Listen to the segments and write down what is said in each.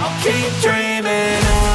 I'll keep dreaming on.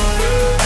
on.